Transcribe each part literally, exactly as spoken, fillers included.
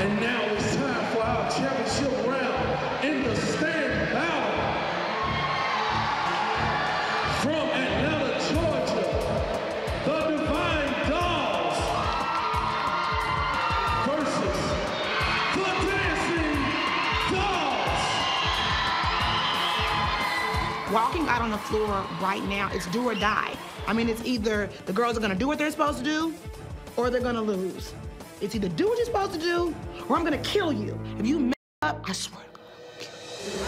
And now it's time for our championship round in the stand battle. From Atlanta, Georgia, the Divine Dolls versus the Dancing Dolls. Walking out on the floor right now is do or die. I mean, it's either the girls are gonna do what they're supposed to do or they're gonna lose. It's either do what you're supposed to do, or I'm gonna kill you. If you mess up, I swear to God,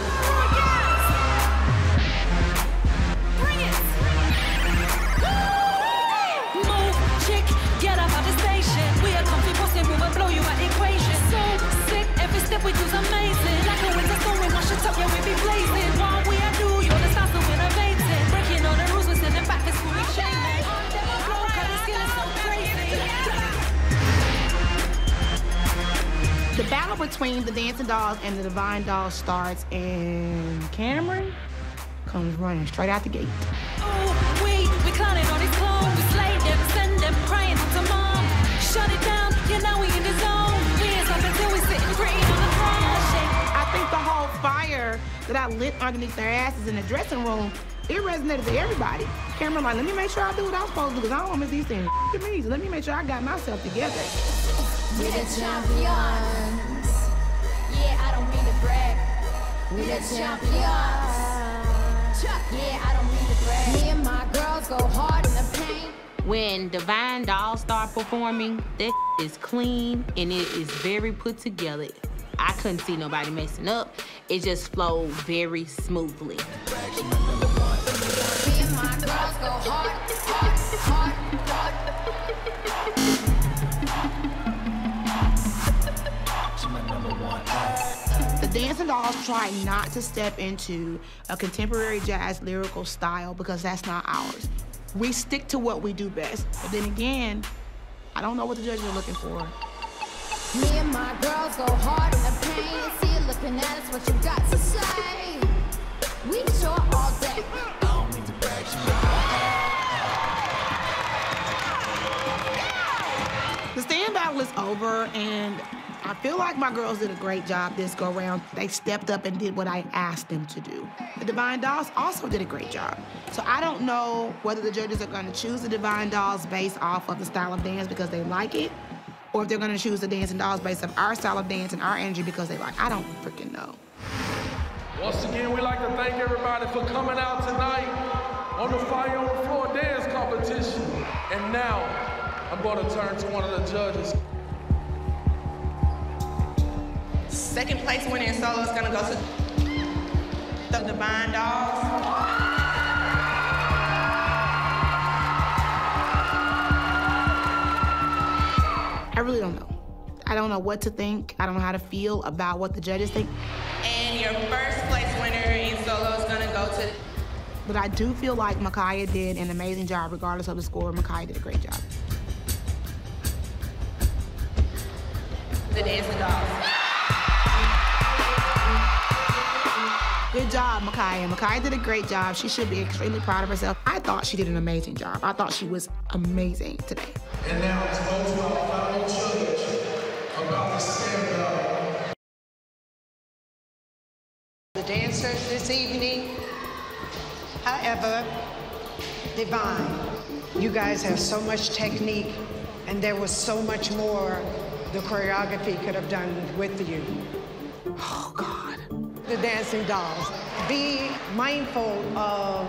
I'll kill you. Oh, yes! Bring it! Bring it! Move, chick, get up out the station. We are comfy, posting, move and blow you out equation. So sick, every step we do's amazing. Like a winter storm, we wash it up, yeah, we be blazing. While we are do, you're the stars who innovate it. Breaking all the rules, we're sending back to school, we shame it. On the floor, cause the skill is so crazy. The battle between the Dancing Dolls and the Divine Dolls starts, and Cameron comes running straight out the gate. Oh, wait, we clowning on these clones. We slay them, send them crying to mom. Shut it down, yeah, now we in the zone. Dance up until we sitting pretty on the throne. I think the whole fire that I lit underneath their asses in the dressing room, it resonated with everybody. Cameron like, let me make sure I do what I was supposed to do, because I don't want to miss these things to me, so let me make sure I got myself together. We're the champions. Yeah, I don't mean to brag. We're the champions. Yeah, I don't mean to brag. Me and my girls go hard in the paint. When Divine Dolls start performing, that is clean and it is very put together. I couldn't see nobody messing up. It just flowed very smoothly. Me and my girls go hard, hard, hard, hard. Dancing Dolls try not to step into a contemporary jazz lyrical style because that's not ours. We stick to what we do best. But then again, I don't know what the judges are looking for. Me and my girls go hard in the pain. See you looking at us, what you got to say. We sure all day. I don't mean to brag, you know. The stand battle is over, and I feel like my girls did a great job this go round. They stepped up and did what I asked them to do. The Divine Dolls also did a great job. So I don't know whether the judges are gonna choose the Divine Dolls based off of the style of dance because they like it, or if they're gonna choose the Dancing Dolls based on our style of dance and our energy because they like it. I don't freaking know. Once again, we'd like to thank everybody for coming out tonight on the Fire on the Floor dance competition. And now, I'm gonna turn to one of the judges. Second place winner in solo is gonna go to the Divine Dolls. I really don't know. I don't know what to think. I don't know how to feel about what the judges think. And your first place winner in solo is gonna go to... But I do feel like Makaya did an amazing job regardless of the score. Makaya did a great job. The Dancing Dolls. Good job, Makaya. Makaya did a great job. She should be extremely proud of herself. I thought she did an amazing job. I thought she was amazing today. And now it's those who are final judge about the stand-up. The dancers this evening, however, Divine. You guys have so much technique, and there was so much more the choreography could have done with you. Oh, God. The Dancing Dolls. Be mindful of,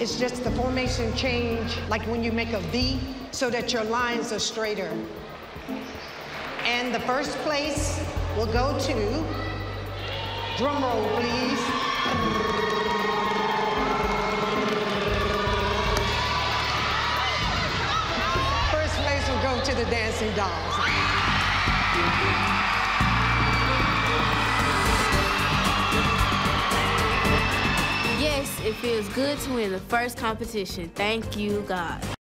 it's just the formation change, like when you make a V, so that your lines are straighter. And the first place will go to, drum roll please. First place will go to the Dancing Dolls. Yes, it feels good to win the first competition. Thank you, God.